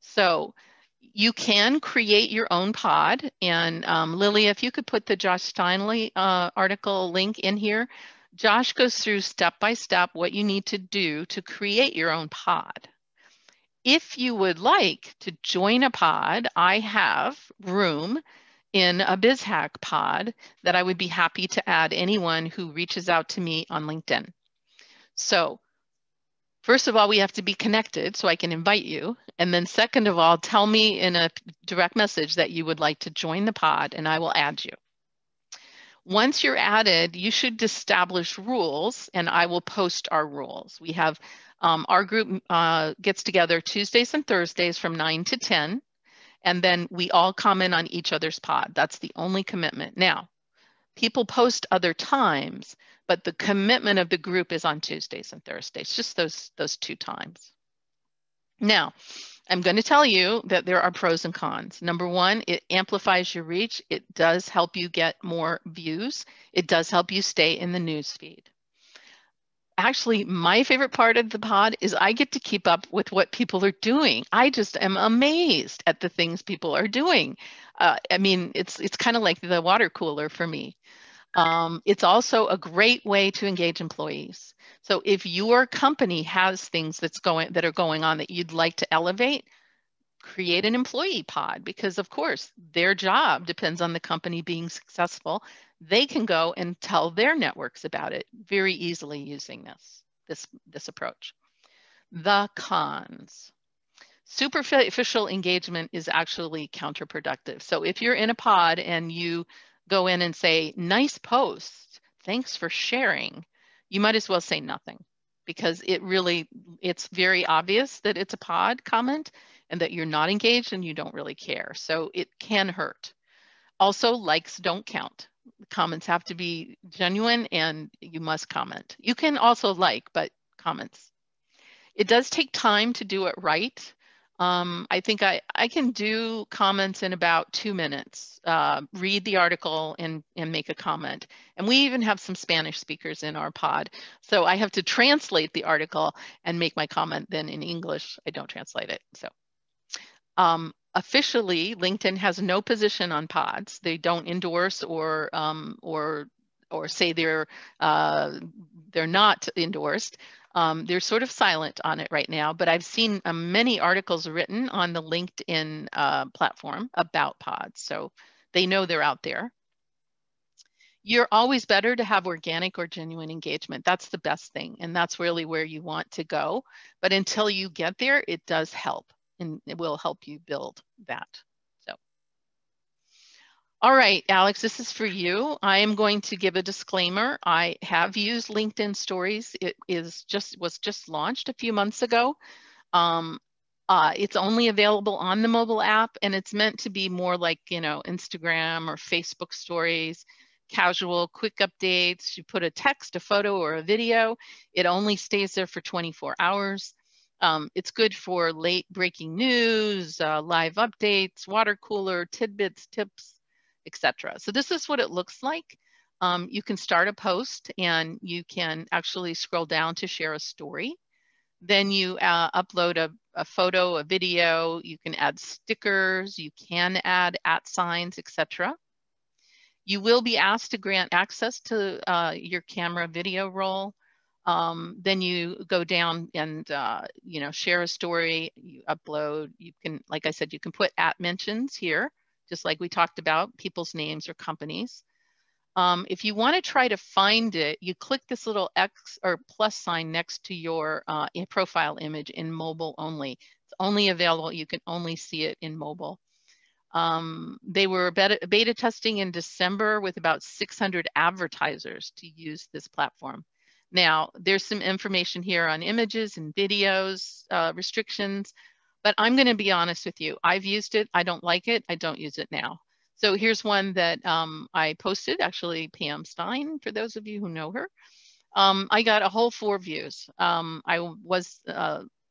So you can create your own pod. And Lilia, if you could put the Josh Steinle article link in here. Josh goes through step-by-step what you need to do to create your own pod. If you would like to join a pod, I have room in a BizHack pod that I would be happy to add anyone who reaches out to me on LinkedIn. So first of all, we have to be connected so I can invite you. And then second of all, tell me in a direct message that you would like to join the pod and I will add you. Once you're added, you should establish rules and I will post our rules. We have our group gets together Tuesdays and Thursdays from 9 to 10. And then we all comment on each other's pod. That's the only commitment. Now, people post other times, but the commitment of the group is on Tuesdays and Thursdays, just those two times. Now, I'm going to tell you that there are pros and cons. Number one, it amplifies your reach. It does help you get more views. It does help you stay in the newsfeed. Actually, my favorite part of the pod is I get to keep up with what people are doing. I just am amazed at the things people are doing. I mean, it's kind of like the water cooler for me. It's also a great way to engage employees. So if your company has things that are going on that you'd like to elevate, create an employee pod because, of course, their job depends on the company being successful. They can go and tell their networks about it very easily using this approach. The cons. Superficial engagement is actually counterproductive. So if you're in a pod and you go in and say, nice post, thanks for sharing, you might as well say nothing because it's very obvious that it's a pod comment and that you're not engaged and you don't really care. So it can hurt. Also, likes don't count. Comments have to be genuine and you must comment. You can also like, but comments. It does take time to do it right. I think I can do comments in about 2 minutes, read the article and make a comment. And we even have some Spanish speakers in our pod. So I have to translate the article and make my comment. Then in English, I don't translate it. So officially, LinkedIn has no position on pods. They don't endorse or say they're not endorsed. They're sort of silent on it right now, but I've seen many articles written on the LinkedIn platform about pods, so they know they're out there. You're always better to have organic or genuine engagement. That's the best thing, and that's really where you want to go. But until you get there, it does help, and it will help you build that. All right, Alex, this is for you. I am going to give a disclaimer. I have used LinkedIn Stories. It was just launched a few months ago. It's only available on the mobile app, and it's meant to be more like, you know, Instagram or Facebook Stories, casual, quick updates. You put a text, a photo, or a video. It only stays there for 24 hours. It's good for late breaking news, live updates, water cooler, tidbits, tips, etc. So this is what it looks like. You can start a post and you can actually scroll down to share a story. Then you upload a photo, a video, you can add stickers, you can add @ signs, etc. You will be asked to grant access to your camera video roll. Then you go down and you know, share a story, you upload, you can, like I said, you can put @ mentions here. Just like we talked about, people's names or companies. If you want to try to find it, you click this little X or plus sign next to your profile image in mobile only. It's only available, you can only see it in mobile. They were beta testing in December with about 600 advertisers to use this platform. Now, there's some information here on images and videos, restrictions. But I'm going to be honest with you. I've used it. I don't like it. I don't use it now. So here's one that I posted, actually Pam Stein, for those of you who know her. I got a whole 4 views. I was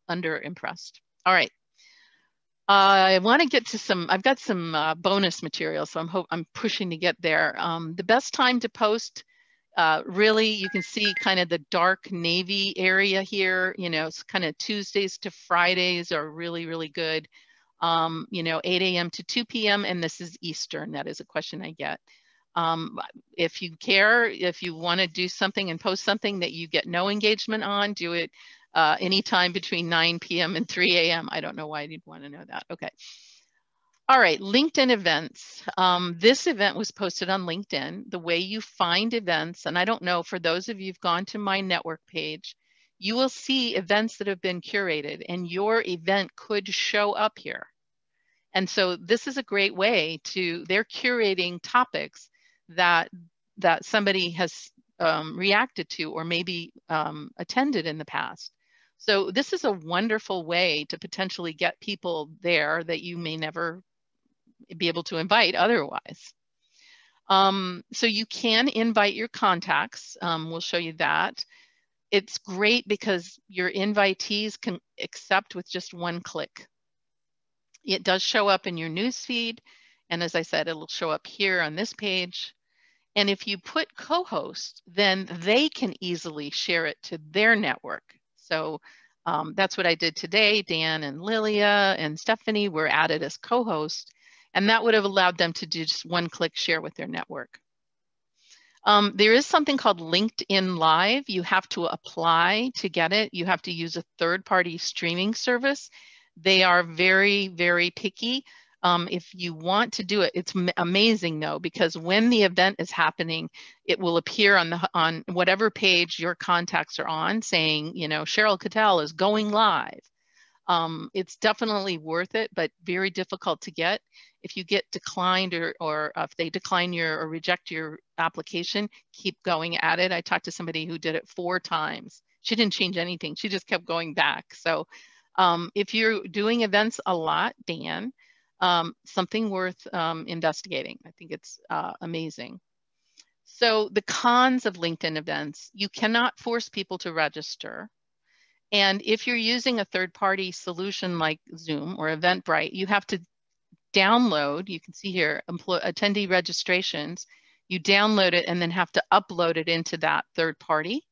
under impressed. All right. I want to get to some, I've got some bonus material, so I'm pushing to get there. The best time to post, really, you can see kind of the dark navy area here, you know, it's kind of Tuesdays to Fridays are really, really good. You know, 8 a.m. to 2 p.m. and this is Eastern. That is a question I get. If you care, if you want to do something and post something that you get no engagement on, do it anytime between 9 p.m. and 3 a.m. I don't know why you'd want to know that. Okay. All right, LinkedIn events. This event was posted on LinkedIn. The way you find events, and I don't know, for those of you who've gone to my network page, you will see events that have been curated and your event could show up here. And so this is a great way to, they're curating topics that somebody has reacted to or maybe attended in the past. So this is a wonderful way to potentially get people there that you may never be able to invite otherwise. So you can invite your contacts. We'll show you that. It's great because your invitees can accept with just one click. It does show up in your newsfeed. And as I said, it'll show up here on this page. And if you put co-host, then they can easily share it to their network. So that's what I did today. Dan and Lilia and Stephanie were added as co-hosts, and that would have allowed them to do just one click share with their network. There is something called LinkedIn Live. You have to apply to get it. You have to use a third-party streaming service. They are very, very picky. If you want to do it, it's amazing though, because when the event is happening, it will appear on whatever page your contacts are on saying, you know, Cheryl Cattell is going live. It's definitely worth it, but very difficult to get. If you get declined or if they decline your or reject your application, keep going at it. I talked to somebody who did it 4 times. She didn't change anything. She just kept going back. So if you're doing events a lot, Dan, something worth investigating. I think it's amazing. So the cons of LinkedIn events, you cannot force people to register. And if you're using a third-party solution like Zoom or Eventbrite, you have to download, you can see here, attendee registrations, you download it and then have to upload it into that third party.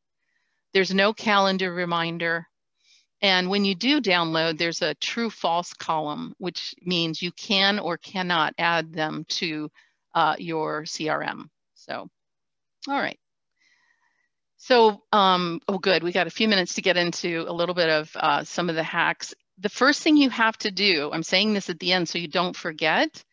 There's no calendar reminder. And when you do download, there's a true false column, which means you can or cannot add them to your CRM. So, all right. So, oh good, we got a few minutes to get into a little bit of some of the hacks. The first thing you have to do, I'm saying this at the end so you don't forget,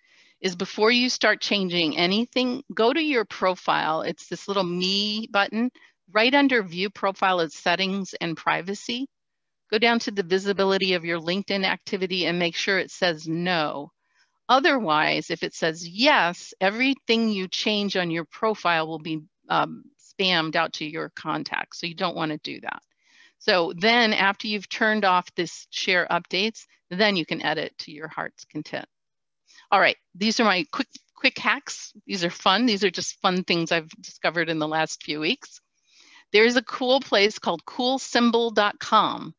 is before you start changing anything, go to your profile. It's this little me button. Right under view profile is settings and privacy. Go down to the visibility of your LinkedIn activity and make sure it says no. Otherwise, if it says yes, everything you change on your profile will be spammed out to your contacts. So you don't want to do that. So then after you've turned off this share updates, then you can edit to your heart's content. All right, these are my quick hacks. These are fun. These are just fun things I've discovered in the last few weeks. There's a cool place called coolsymbol.com.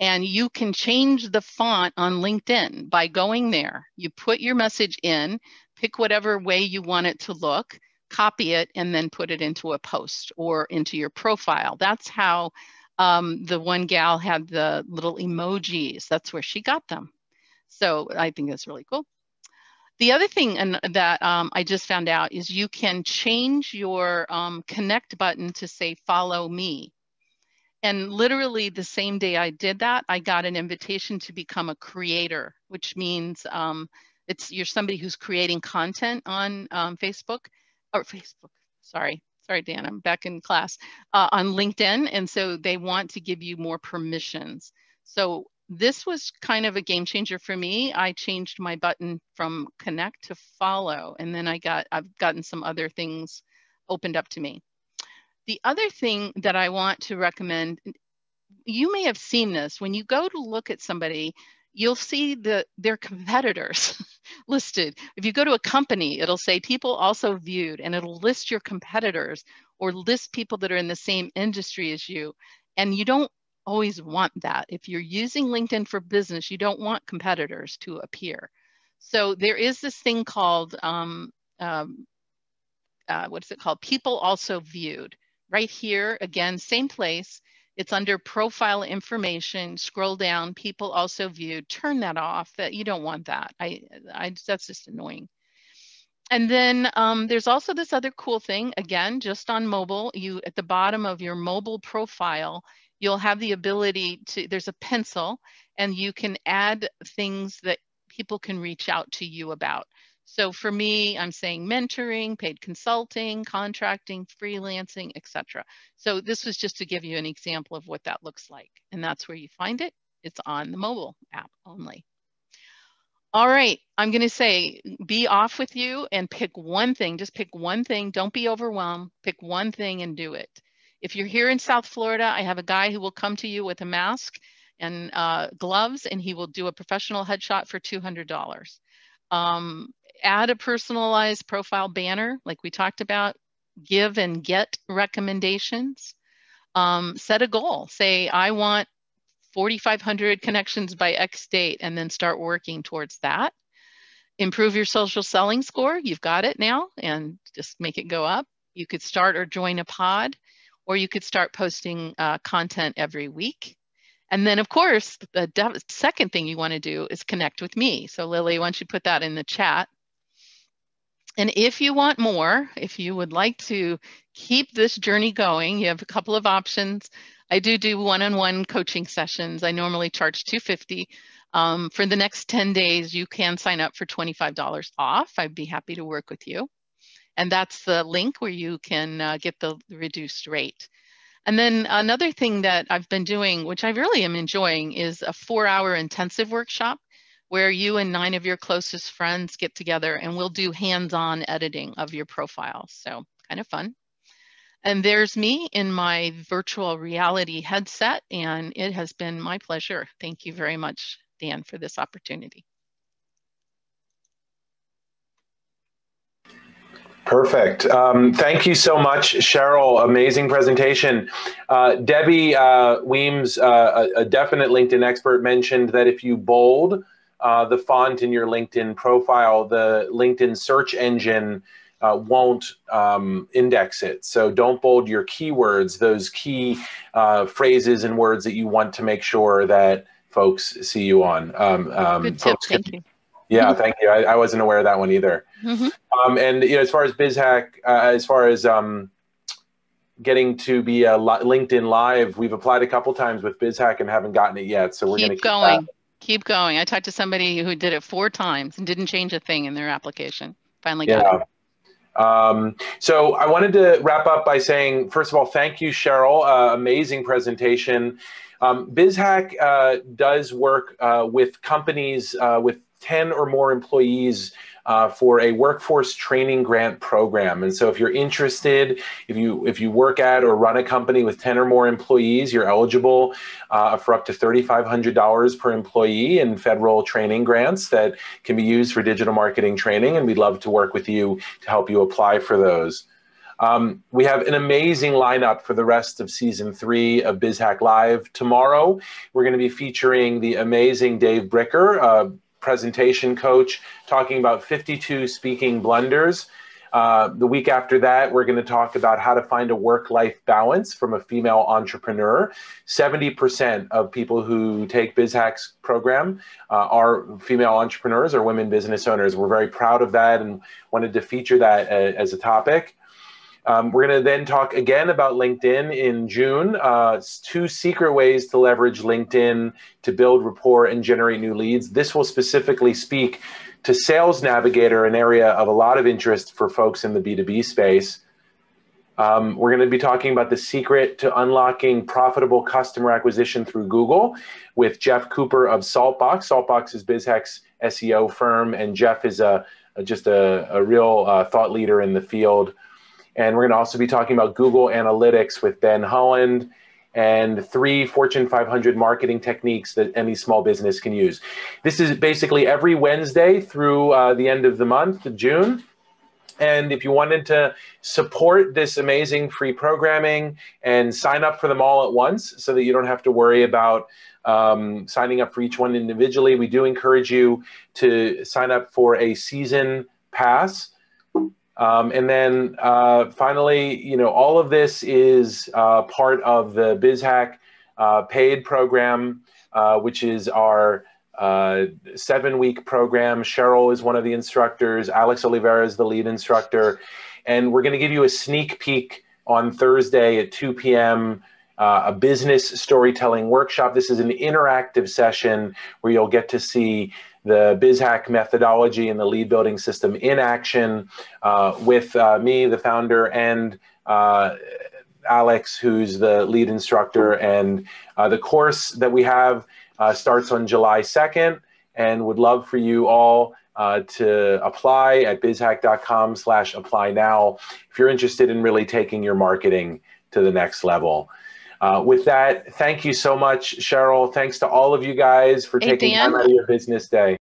And you can change the font on LinkedIn by going there. You put your message in, pick whatever way you want it to look, copy it, and then put it into a post or into your profile. That's how the one gal had the little emojis. That's where she got them. So I think that's really cool. The other thing that I just found out is you can change your connect button to say, follow me. And literally the same day I did that, I got an invitation to become a creator, which means you're somebody who's creating content on sorry, Dan, I'm back in class, on LinkedIn. And so they want to give you more permissions. So this was kind of a game changer for me. I changed my button from connect to follow. And then I've gotten some other things opened up to me. The other thing that I want to recommend, you may have seen this, when you go to look at somebody, you'll see their competitors. listed. If you go to a company, it'll say people also viewed, and it'll list your competitors or list people that are in the same industry as you. And you don't always want that. If you're using LinkedIn for business, you don't want competitors to appear. So there is this thing called, people also viewed. Right here, again, same place. It's under profile information, scroll down, people also viewed, turn that off. That you don't want that. That's just annoying. And then there's also this other cool thing, again, just on mobile, at the bottom of your mobile profile, you'll have the ability to, there's a pencil, and you can add things that people can reach out to you about. So for me, I'm saying mentoring, paid consulting, contracting, freelancing, etc. So this was just to give you an example of what that looks like. And that's where you find it. It's on the mobile app only. All right, I'm going to say, be off with you and pick one thing. Just pick one thing. Don't be overwhelmed. Pick one thing and do it. If you're here in South Florida, I have a guy who will come to you with a mask and gloves, and he will do a professional headshot for $200. Add a personalized profile banner, like we talked about, give and get recommendations. Set a goal. Say, I want 4,500 connections by X date, and then start working towards that. Improve your social selling score. You've got it now, and just make it go up. You could start or join a pod, or you could start posting content every week. And then, of course, the second thing you want to do is connect with me. So Lily, why don't you put that in the chat? And if you want more, if you would like to keep this journey going, you have a couple of options. I do one-on-one coaching sessions. I normally charge $250. For the next 10 days, you can sign up for $25 off. I'd be happy to work with you. And that's the link where you can get the reduced rate. And then another thing that I've been doing, which I really am enjoying, is a 4-hour intensive workshop where you and 9 of your closest friends get together and we'll do hands-on editing of your profile. So kind of fun. And there's me in my virtual reality headset, and it has been my pleasure. Thank you very much, Dan, for this opportunity. Perfect. Thank you so much, Cheryl. Amazing presentation. Debbie Weems, a definite LinkedIn expert, mentioned that if you bold the font in your LinkedIn profile, the LinkedIn search engine won't index it. So don't bold your keywords, those key phrases and words that you want to make sure that folks see you on. Good tip. Thank you. Yeah, thank you. I wasn't aware of that one either. Mm-hmm. And you know, as far as BizHack, as far as getting to be a LinkedIn Live, we've applied a couple times with BizHack and haven't gotten it yet. So we're going to keep going. Keep going. I talked to somebody who did it 4 times and didn't change a thing in their application. Finally got it. So I wanted to wrap up by saying, first of all, thank you, Cheryl. Amazing presentation. BizHack does work with companies with 10 or more employees for a workforce training grant program. And so if you're interested, if you work at or run a company with 10 or more employees, you're eligible for up to $3,500 per employee in federal training grants that can be used for digital marketing training. And we'd love to work with you to help you apply for those. We have an amazing lineup for the rest of season 3 of BizHack Live. Tomorrow, we're going to be featuring the amazing Dave Bricker, presentation coach, talking about 52 speaking blunders. The week after that, we're going to talk about how to find a work-life balance from a female entrepreneur. 70% of people who take BizHack's program are female entrepreneurs or women business owners. We're very proud of that and wanted to feature that as a topic. We're going to then talk again about LinkedIn in June. It's 2 secret ways to leverage LinkedIn to build rapport and generate new leads. This will specifically speak to Sales Navigator, an area of a lot of interest for folks in the B2B space. We're going to be talking about the secret to unlocking profitable customer acquisition through Google with Jeff Cooper of Saltbox. Saltbox is BizHack's SEO firm, and Jeff is just a real thought leader in the field. And we're going to also be talking about Google Analytics with Ben Holland. and 3 Fortune 500 marketing techniques that any small business can use. This is basically every Wednesday through the end of the month, June. And if you wanted to support this amazing free programming and sign up for them all at once so that you don't have to worry about signing up for each one individually, we do encourage you to sign up for a season pass. And then finally, you know, all of this is part of the BizHack paid program, which is our 7-week program. Cheryl is one of the instructors. Alex Oliveira is the lead instructor. And we're going to give you a sneak peek on Thursday at 2 p.m., a business storytelling workshop. This is an interactive session where you'll get to see the BizHack methodology and the lead building system in action with me, the founder, and Alex, who's the lead instructor. And the course that we have starts on July 2nd, and would love for you all to apply at bizhack.com/apply now if you're interested in really taking your marketing to the next level. With that, thank you so much, Cheryl. Thanks to all of you guys for taking time out of your business day.